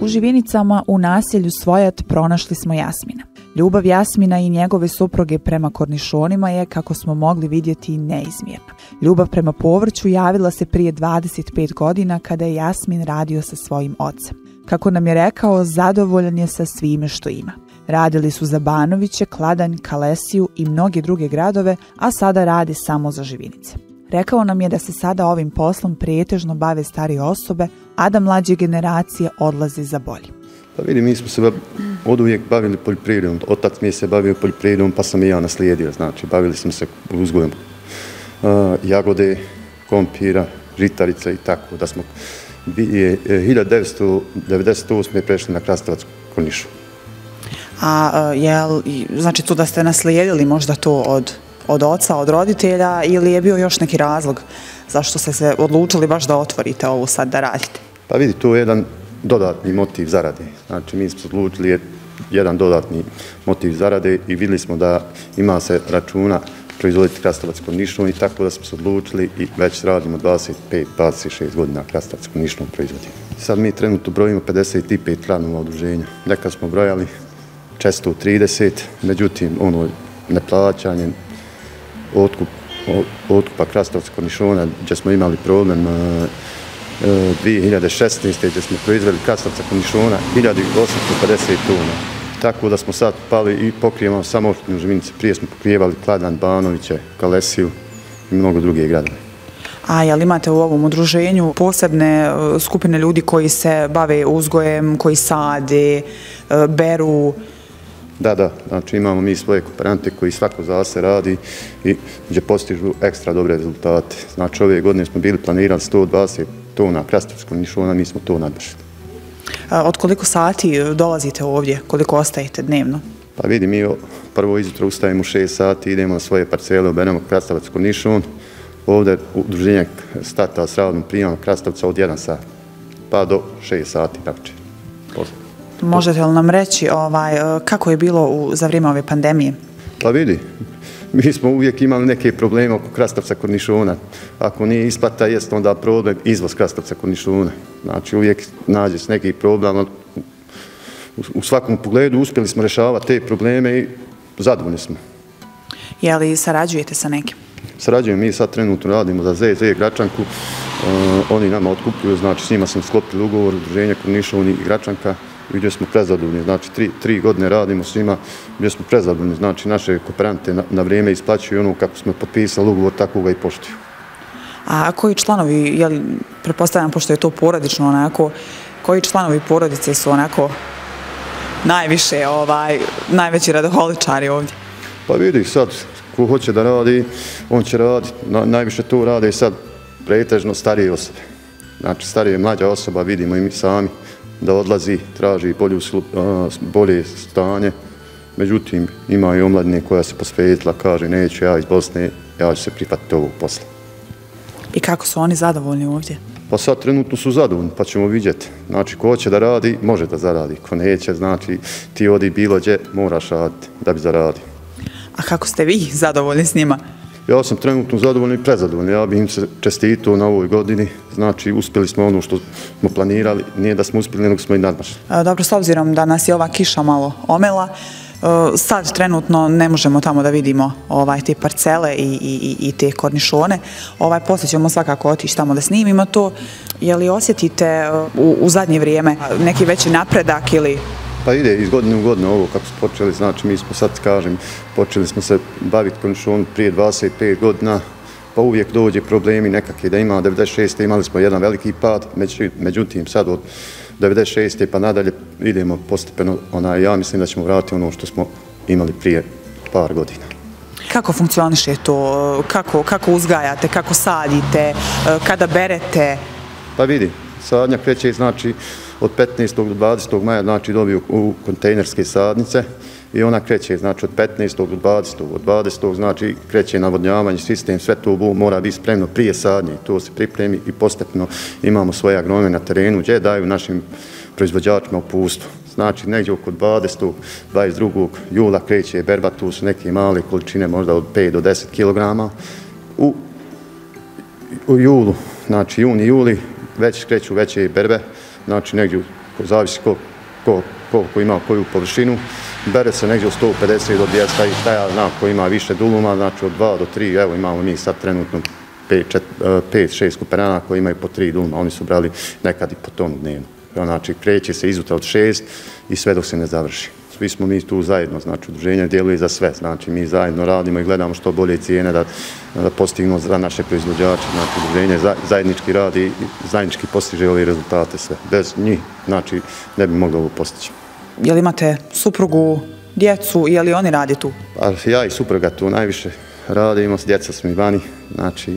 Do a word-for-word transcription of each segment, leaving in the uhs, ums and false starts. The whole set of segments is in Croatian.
U Živinicama u naselju Svojat pronašli smo Jasmina. Ljubav Jasmina i njegove supruge prema kornišonima je, kako smo mogli vidjeti, neizmjerna. Ljubav prema povrću javila se prije dvadeset pet godina kada je Jasmin radio sa svojim ocem. Kako nam je rekao, zadovoljan je sa svime što ima. Radili su za Banoviće, Kladanj, Kalesiju i mnoge druge gradove, a sada rade samo za Živinice. Rekao nam je da se sada ovim poslom pretežno bave starije osobe, a da mlađe generacije odlaze za bolje. Pa vidi, mi smo se od uvijek bavili poljoprivredom. Otac mi je se bavio poljoprivredom, pa sam i ja naslijedio. Znači, bavili smo se uzgojem uh, jagode, kompira, žitarica i tako. Da smo je hiljadu devetsto devedeset osme. prešli na krastavac kornišu. A uh, jel, znači tu da ste naslijedili možda to od... od oca, od roditelja, ili je bio još neki razlog zašto ste se odlučili baš da otvorite ovo sad da radite? Pa vidi, tu je jedan dodatni motiv zarade. Znači, mi smo odlučili jedan dodatni motiv zarade i vidjeli smo da ima se računa proizvoditi krastavac kornišom i tako da smo se odlučili i već radimo dvadeset pet dvadeset šest godina krastavac kornišom proizvoditi. Sad mi trenutno brojimo pedeset pet ranova udruženja. Nekad smo brojali često trideset, međutim, ono neplaćanje, Otkup, otkupa krastavca kornišona, gdje smo imali problem e, dvije hiljade šesnaeste. gdje smo proizveli krastavca kornišona hiljadu osamsto pedeset tona. Tako da smo sad pali i pokrijemo samo opštinu Živinice. Prije smo pokrijevali Kladanj, Banoviće, Kalesiju i mnogo druge gradove. A jel imate u ovom udruženju posebne skupine ljudi koji se bave uzgojem, koji sade, beru? Da, da, znači imamo mi svoje kooperante koji svako za se radi i gdje postižu ekstra dobre rezultate. Znači ove godine smo bili planirali sto dvadeset tona krastavca kornišona, mi smo to nadmašili. Od koliko sati dolazite ovdje, koliko ostajete dnevno? Pa vidi, mi prvo izutro ustajemo u šest sati, idemo na svoje parcele, oberemo krastavac kornišon. Ovdje udruženje starta s radom prijemom krastavca od jedan sat pa do šest sati navečer. Možete li nam reći ovaj, kako je bilo u, za vrijeme ove pandemije? Pa vidi, mi smo uvijek imali neke probleme oko krastavca kornišona. Ako nije isplata, jest onda problem izvoz krastavca kornišona. Znači uvijek nađe se neki problem. U, u svakom pogledu uspjeli smo rješavati te probleme i zadovoljni smo. Je li sarađujete sa nekim? Sarađujem, mi sad trenutno radimo za Z Z Gračanku. E, oni nama otkupljuju, znači s njima sam sklopili ugovor udruženja kornišoni i Gračanka. Gdje smo prezadovoljni, znači tri, tri godine radimo s njima, gdje smo prezadovoljni, znači naše kooperante na, na vrijeme isplaćuju ono kako smo potpisali ugovor, tako ga i poštuju. A koji članovi, jel, pretpostavljam pošto je to porodično onako, koji članovi porodice su onako najviše, ovaj, najveći radoholičari ovdje? Pa vidi, sad ko hoće da radi, on će raditi, na, najviše to rade i sad pretežno starije osobe. Znači starije mlađa osoba, vidimo i mi sami, da odlazi, traži bolju, a, bolje stanje. Međutim, ima i omladine koja se posvetila, kaže neću ja iz Bosne, ja ću se prihvatiti ovog posla. I kako su oni zadovoljni ovdje? Pa sad trenutno su zadovoljni, pa ćemo vidjeti. Znači, ko hoće da radi, može da zaradi. Ko neće, znači, ti odi bilo gdje, moraš raditi da bi zaradi. A kako ste vi zadovoljni s njima? Ja sam trenutno zadovoljni i prezadovoljni, ja bih im se čestitao na ovoj godini, znači uspjeli smo ono što smo planirali, nije da smo uspjeli, nego smo i nadmašili. Dobro, s obzirom da nas je ova kiša malo omela, sad trenutno ne možemo tamo da vidimo ovaj, te parcele i, i, i te kornišone, ovaj, poslije ćemo svakako otići tamo da snimimo to. Je li osjetite u, u zadnje vrijeme neki veći napredak ili... Pa ide iz godine u godinu ovo kako smo počeli, znači mi smo sad, kažem, počeli smo se baviti kornišonom prije dvadeset pet godina, pa uvijek dođe problemi nekakve da ima. devedeset šeste. imali smo jedan veliki pad, međutim sad od devedeset šeste. pa nadalje idemo postepeno, ona, ja mislim da ćemo vratiti ono što smo imali prije par godina. Kako funkcioniše to, kako, kako uzgajate, kako sadite, kada berete? Pa vidi, sadnja kreće znači od petnaestog do dvadesetog maja, znači dobiju u kontejnerske sadnice i ona kreće, znači od petnaestog do dvadesetog, od dvadesetog znači kreće navodnjavanje, sistem, sve to mora biti spremno prije sadnje, to se pripremi i postepno imamo svoje agronome na terenu gdje daju našim proizvođačima uputstvo. Znači negdje oko dvadesetog, dvadeset drugog jula kreće berba, tu su neke male količine, možda od pet do deset kilograma. U, u julu, znači juni, juli, već kreću veće berbe, znači negdje zavisi koliko ima koju površinu, bere se negdje od sto pedeset do dvjesto i šta ja znam ko ima više duluma, znači od dva do tri, evo imamo mi sad trenutno pet šest kuperana koji imaju po tri duluma, oni su brali nekad i po tom dnevno. Znači kreće se izutra od šest i sve dok se ne završi. Svi smo mi tu zajedno, znači udruženje djeluje za sve, znači mi zajedno radimo i gledamo što bolje cijene da postignemo za naše proizvođače, znači udruženje zajednički radi i zajednički postiže ove rezultate sve. Bez njih, znači, ne bi mogli ovo postići. Je li imate suprugu, djecu, je li oni radi tu? Ja i supruga tu najviše radimo, djeca smo i vani, znači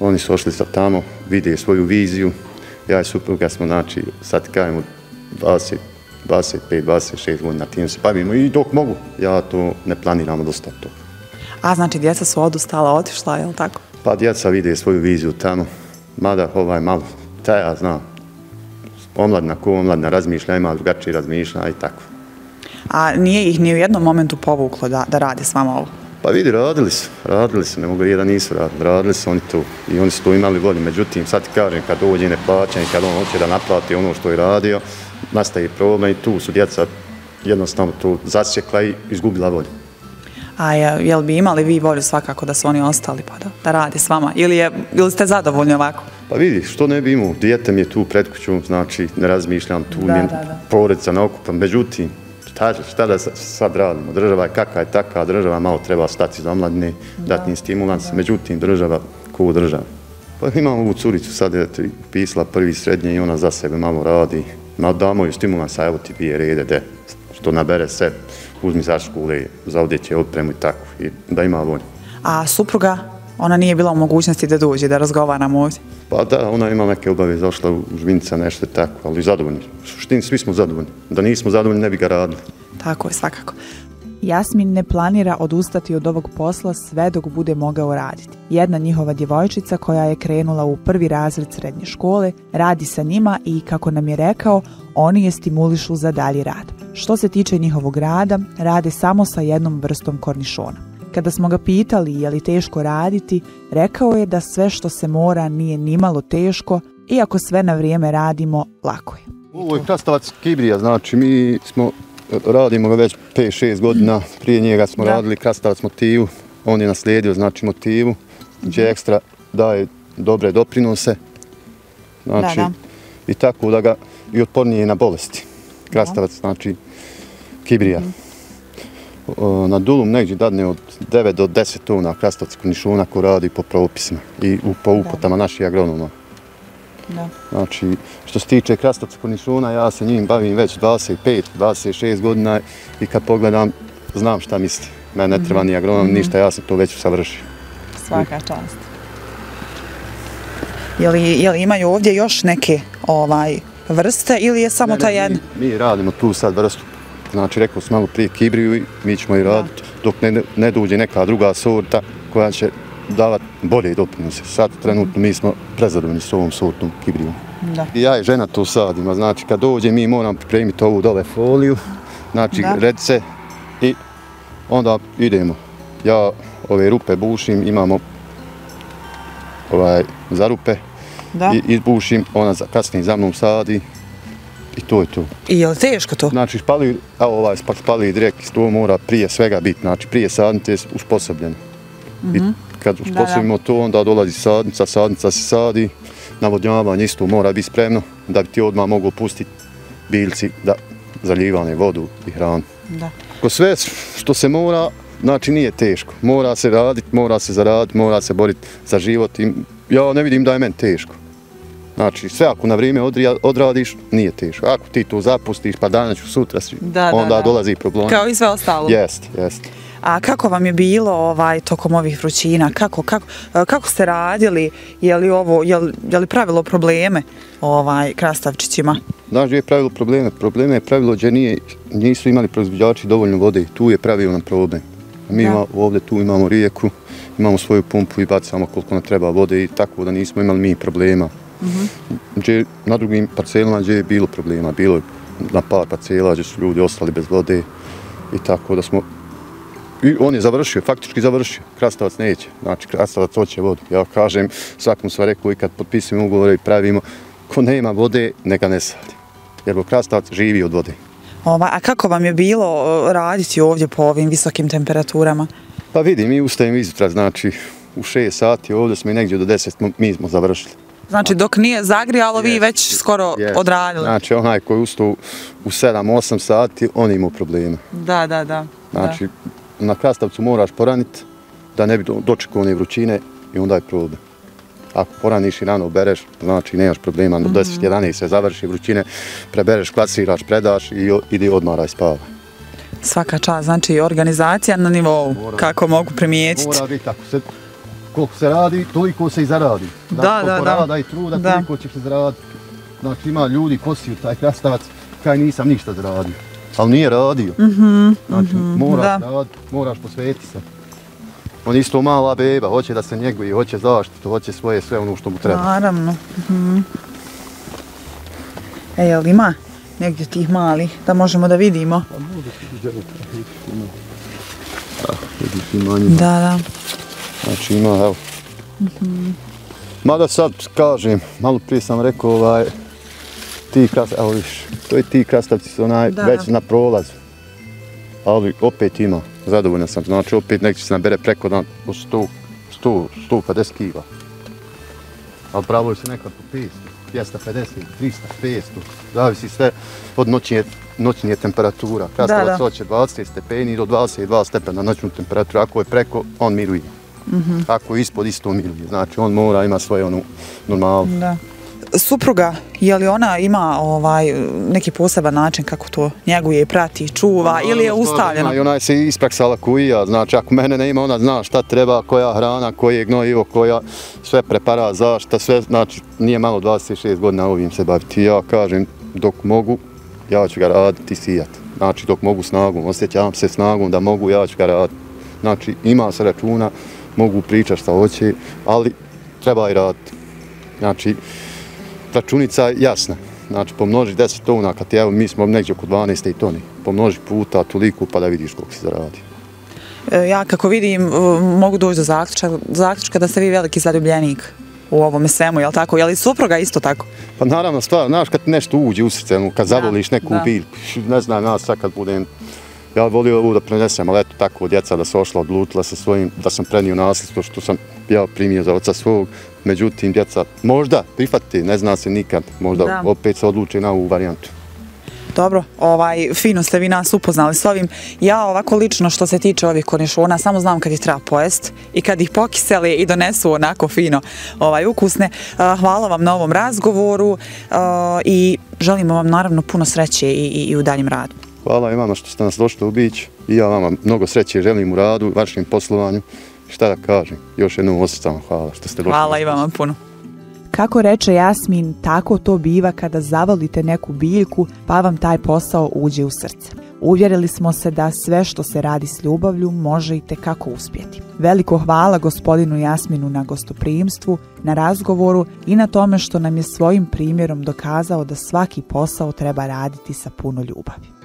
oni su ošli sad tamo, vide svoju viziju, ja i supruga smo, znači, sad kajemo dvadeset pet dvadeset šest godina tim se bavimo i dok mogu, ja to ne planiram odustati toga. A znači djeca su odustala, otišla, je li tako? Pa djeca vide svoju viziju tamo, mada ovaj malo, taj ja znam, omladna ko omladna razmišlja, ima drugačije razmišlja i tako. A nije ih ni u jednom momentu povuklo da, da radi s vama ovo? Pa vidi, radili su, radili su, ne mogu reći da nisu radili, radili su oni tu i oni su tu imali volju, međutim sad ti kažem kad dođe neplaćan i kad on hoće da naplati ono što je radio, nastaje problem i tu su djeca jednostavno tu zasjekla i izgubila volju. A jel bi imali vi volju svakako da su oni ostali pa da, da rade s vama ili, je, ili ste zadovoljni ovako? Pa vidi, što ne bi imao, dijete mi je tu pred kućom, znači ne razmišljam tu, mi je porodica na okupan, međutim šta da sad radimo, država je kakva je takva, država malo treba stati za mladine, dati im stimulans, međutim država ko država. Pa imamo ovu curicu, sad je pisala prvi srednje i ona za sebe malo radi, damo ju stimulansa, evo ti dvije rede, što nabere se, uzmi za škole, za odjeće, opremu i tako, da ima volju. A supruga, ona nije bila u mogućnosti da dođe, da razgovaramo ovdje? Pa da, ona je imala neke obave, zašla u Živinice, nešto tako, ali zadovoljni. U suštini svi smo zadovoljni. Da nismo zadovoljni, ne bi ga radili. Tako je, svakako. Jasmin ne planira odustati od ovog posla sve dok bude mogao raditi. Jedna njihova djevojčica koja je krenula u prvi razred srednje škole radi sa njima i, kako nam je rekao, oni je stimulišu za dalji rad. Što se tiče njihovog rada, rade samo sa jednom vrstom kornišona. Kada smo ga pitali je li teško raditi, rekao je da sve što se mora nije nimalo teško i ako sve na vrijeme radimo, lako je. Ovo je krastavac Kibrija, znači mi smo, radimo ga već pet šest godina, prije njega smo da. radili krastavac Motivu, on je naslijedio znači Motivu, gdje ekstra daje dobre doprinose, znači da, da. i tako da ga i otpornije na bolesti. Krastavac da. znači Kibrija. Da. Na dulum negdje dadne od devet do deset tona krastavca kornišuna ko radi po propisima i po upotama naših agronoma. Znači, što se tiče krastavca kornišuna, ja se njim bavim već dvadeset pet dvadeset šest godina i kad pogledam, znam šta misli. Mene ne treba ni agronom, ništa, ja sam to već usavršio. Svaka čast. Je li imaju ovdje još neke vrste ili je samo ta jedna? Mi radimo tu sad vrstu. Znači, rekao sam malo prije Kibriju i mi ćemo i raditi dok ne, ne dođe neka druga sorta koja će davati bolje doprinose. Sad trenutno mi smo prezadovoljni s ovom sortom Kibrijom. Ja i žena to sadimo, znači kad dođe mi moram pripremiti ovu dole foliju, znači da. redice i onda idemo. Ja ove rupe bušim, imamo ovaj, za rupe da. i izbušim, ona kasnije za mnom sadi. I to je to. I je li teško to? Znači, špali, a ovaj spak špali direkt, to mora prije svega biti, znači prije sadnice je usposobljeno. I kad usposobimo to, onda dolazi sadnica, sadnica se sadi, navodnjavanje isto mora biti spremno, da bi ti odmah mogu pustiti biljci da zaljivane vodu i hranu. Ko sve što se mora, znači nije teško. Mora se raditi, mora se zaraditi, mora se boriti za život. Ja ne vidim da je meni teško. Znači, sve ako na vrijeme odradiš, nije teško. Ako ti to zapustiš, pa danas ću sutra, onda dolazi problem. Kao i sve ostalo. Jeste, jeste. A kako vam je bilo tokom ovih vrućina? Kako ste radili? Je li pravilo probleme krastavčićima? Znaš gdje je pravilo probleme? Probleme je pravilo gdje nisu imali proizvođači dovoljno vode. Tu je pravilo nam problem. Mi ovdje tu imamo rijeku, imamo svoju pumpu i bacamo koliko nam treba vode i tako da nismo imali mi problema. Na drugim parcelama gdje je bilo problema, bilo je na par parcela gdje su ljudi ostali bez vode i tako da smo, i on je završio, faktički završio, krastavac neće, znači krastavac hoće vodu. Ja kažem, svakom sam rekao i kad potpisujemo ugovore i pravimo, ko nema vode, neka ne sadi. jer krastavc živi od vode. Ova, a kako vam je bilo raditi ovdje po ovim visokim temperaturama? Pa vidi, mi ustajemo izutra, znači u šest sati, ovdje smo i negdje do deset, mi smo završili. Znači dok nije zagrijalo, vi već skoro odradili. Znači onaj koji ustao u sedam osam sati, on ima problema. Da, da, da. Znači na krastavcu moraš poraniti da ne bi dočekao one vrućine i onda je problem. Ako poraniš i rano bereš, znači nemaš problema, do deset jedanaest se završi vrućine, prebereš, klasiraš, predaš i idi odmaraj, spavaj. Svaka čast, znači organizacija na nivou, kako mogu primijetiti. Mora biti tako, koliko se radi, toliko se i zaradi. Da, da, da. Koliko rada i truda, toliko ćeš se zaraditi. Znači ima ljudi kosiju taj krastavac, kaj nisam ništa zaradio, ali nije radio. Znači moraš raditi, moraš posvetiti se. On isto mala beba, hoće da se njeguje, hoće zaštitu, hoće svoje sve ono što mu treba. Naravno. E, jel ima negdje tih malih da možemo da vidimo? Da, da. Znači ima, evo. Mada sad kažem, malo prije sam rekao, ti krastavci, evo viš, to je ti krastavci su već na prolazu. Ali opet ima, zadovoljna sam, znači opet nekako se nabere preko dan po sto, sto, sto pedeset kila. Ali pravo se nekad po petsto, dvjesto pedeset, tristo, petsto, zavisi sve od noćnje temperatura. Krastavac hoće dvadeset stepeni do dvadeset dva stepena noćnu temperaturu, ako je preko, on miruje. Ako je ispod, isto miruje, znači on mora ima svoje ono normalno. Supruga, je li ona ima neki poseban način kako to njeguje, prati, čuva ili je ustavljena? Ona se ispraksala koja, znači ako mene ne ima, ona zna šta treba, koja hrana, koje gnojivo, koja sve prepara, zašta, sve, znači nije malo dvadeset šest godina ovim se baviti. Ja kažem, dok mogu, ja ću ga raditi i sijati. Znači dok mogu snagom, osjećam se snagom da mogu, ja ću ga raditi. Znači ima se računa, mogu pričati šta hoće, ali treba i raditi. Znači, računica je jasna, znači pomnoži deset tona, kad evo mi smo negdje oko dvanaest toni, pomnoži puta toliko pa da vidiš koliko se zaradi. Ja kako vidim mogu doći do zaključka da ste vi veliki zaljubljenik u ovome svemu, je li tako? Je li supruga isto tako? Pa naravno, stvar, znaš kad nešto uđe u srce, kad zavoliš neku biljku, ne znam ja sad kad budem, ja volio ovo da prenesem, ali eto tako djeca da se ošla, odlučila sa svojim, da sam prenio nasljedstvo što sam ja primio za oca svog. Međutim, djeca možda prihvati, ne zna se nikad, možda opet se odluče na ovu varijantu. Dobro, fino ste vi nas upoznali s ovim. Ja ovako lično što se tiče ovih kornišona, samo znam kad ih treba pojest i kad ih pokiseli i donesu onako fino ukusne. Hvala vam na ovom razgovoru i želimo vam naravno puno sreće i u daljem radu. Hvala i vama što ste nas došli u Bić i ja vama mnogo sreće želim u radu, vašem poslovanju. Šta da kažem, još jednom osjećam hvala što ste došli. Hvala i vama puno. Kako reče Jasmin, tako to biva kada zavolite neku biljku pa vam taj posao uđe u srce. Uvjerili smo se da sve što se radi s ljubavlju može i tekako uspjeti. Veliko hvala gospodinu Jasminu na gostoprimstvu, na razgovoru i na tome što nam je svojim primjerom dokazao da svaki posao treba raditi sa puno ljubavi.